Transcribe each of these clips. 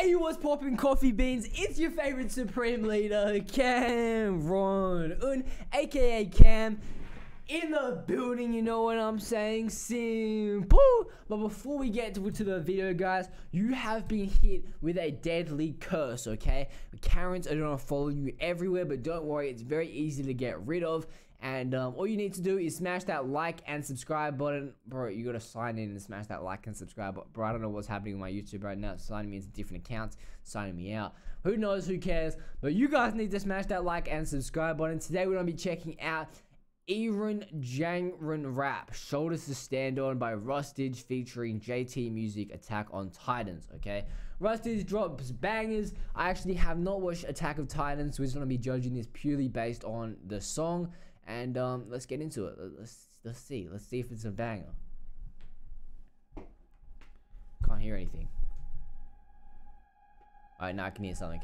Hey, what's poppin', coffee beans? It's your favorite Supreme Leader, Cam Ron Un, aka Cam, in the building, you know what I'm saying? Simple! But before we get to the video, guys, you have been hit with a deadly curse, okay? Karens are gonna follow you everywhere, but don't worry, it's very easy to get rid of. And all you need to do is smash that like and subscribe button. Bro, you gotta sign in and smash that like and subscribe button. Bro, I don't know what's happening with my YouTube right now. It's signing me into different accounts, signing me out. Who knows, who cares? But you guys need to smash that like and subscribe button. Today, we're gonna be checking out Eren Jaeger rap, Shoulders to Stand On by Rustage featuring JT Music, Attack on Titans, okay? Rustage drops bangers. I actually have not watched Attack of Titans, so we're just gonna be judging this purely based on the song. And let's get into it. Let's see if it's a banger. Can't hear anything. Alright, now I can hear something.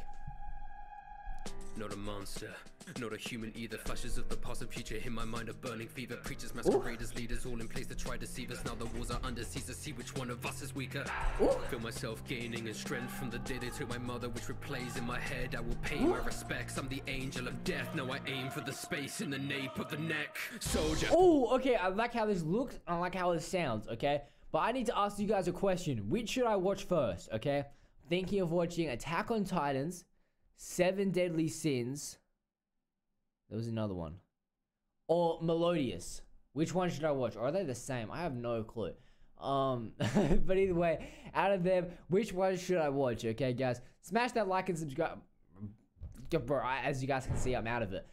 Not a monster, not a human either. Flashes of the past and future in my mind, a burning fever. Preachers, masqueraders, leaders, all in place to try to deceive us. Now the wars are under Caesar, see which one of us is weaker. Ooh. Feel myself gaining in strength from the day they took my mother, which replays in my head. I will pay my respects. I'm the angel of death. Now I aim for the space in the nape of the neck. Soldier. Oh, okay. I like how this looks. I like how this sounds. Okay, but I need to ask you guys a question. Which should I watch first? Okay, thinking of watching Attack on Titans, Seven Deadly Sins. There was another one. Or Melodious. Which one should I watch? Or are they the same? I have no clue. But either way, out of them, which one should I watch? Okay, guys. Smash that like and subscribe. Bro, as you guys can see, I'm out of it.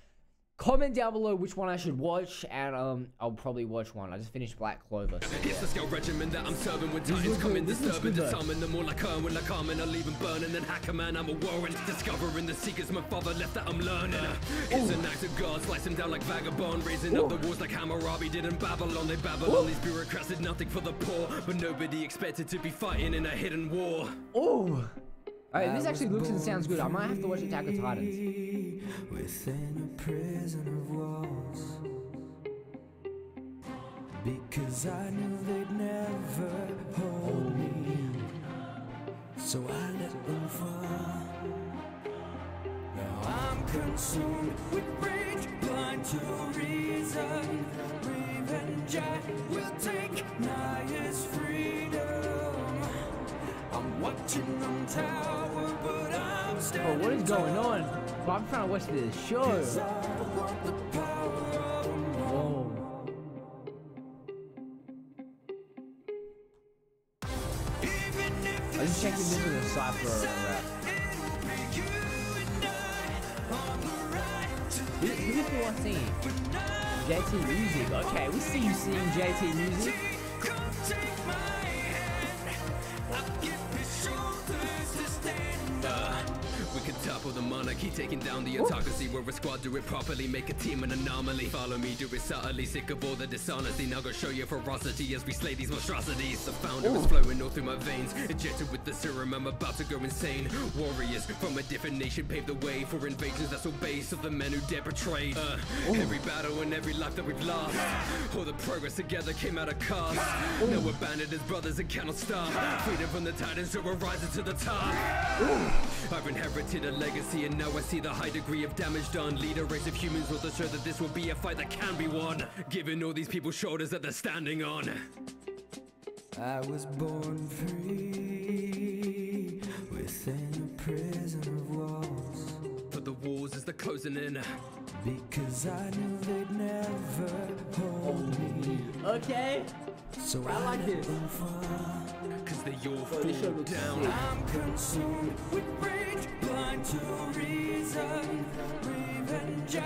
Comment down below which one I should watch, and I'll probably watch one. I just finished Black Clover. So yeah. It's the scale regimen that I'm serving with titans coming disturbing, determine them all like Erwin, like Carmen. I'll leave them burn and then hack a man. I'm a warrant discovering the secrets my father left that I'm learning. It's an act of God, slice them down like vagabond, raising up the walls like Hammurabi did in Babylon. They babble on these bureaucrats did nothing for the poor, but nobody expected to be fighting in a hidden war. Oh. Alright, this actually looks and sounds good. I might have to watch Attack on Titans. Within a prison of walls, because I knew they'd never hold me, so I let them fall. Now I'm consumed with rage, blind to reason. Revenge I will take, now is freedom. I'm watching them tell. Bro, what is going on? Bro, I'm trying to watch this show. Whoa. I'm just checking this with a cypher or a rap. Who's the one singing? JT Music. Okay, we see you singing JT Music. The monarchy taking down the autocracy. We're a squad, do it properly, make a team an anomaly. Follow me, do it subtly, sick of all the dishonesty. Now go show your ferocity as we slay these monstrosities. The founder is flowing all through my veins, injected with the serum, I'm about to go insane. Warriors from a different nation paved the way for invasions that's all based of the men who dare betray. Every battle and every life that we've lost, all the progress together came out of cost. Now we're banded as brothers and cannot stop. Freedom from the titans, so we're rising to the top. I've inherited a legacy, and now I see the high degree of damage done. Lead a race of humans will assure that this will be a fight that can be won, given all these people's shoulders that they're standing on. I was born free within a prison of walls, but the walls is the closing in, because I knew they'd never hold me. Okay, so I like this, because they're your food down. I'm consumed with rage, blind to reason. Revenge I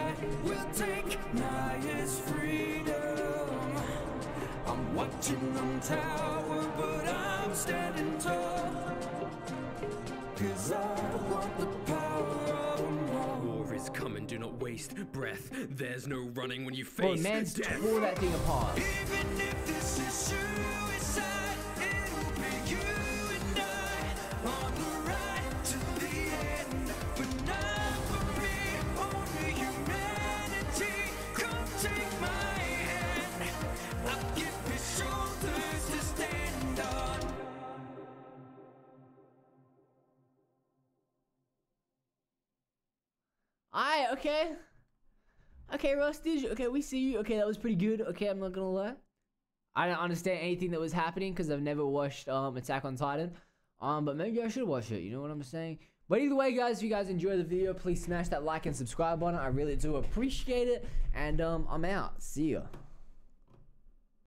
will take, now is freedom. I'm watching them tower, but I'm standing tall, because I want the come and do not waste breath. There's no running when you face death. Pull that thing apart. Even if this is suicide, it'll be you and I on the ride to the end. But not for me, only humanity. Come take my hand. I'll give you shoulders to stand on. Alright, okay. Okay, Rustage. Okay, we see you. Okay, that was pretty good. Okay, I'm not gonna lie. I don't understand anything that was happening because I've never watched Attack on Titan. But maybe I should watch it. You know what I'm saying? But either way, guys, if you guys enjoyed the video, please smash that like and subscribe button. I really do appreciate it. And I'm out. See ya.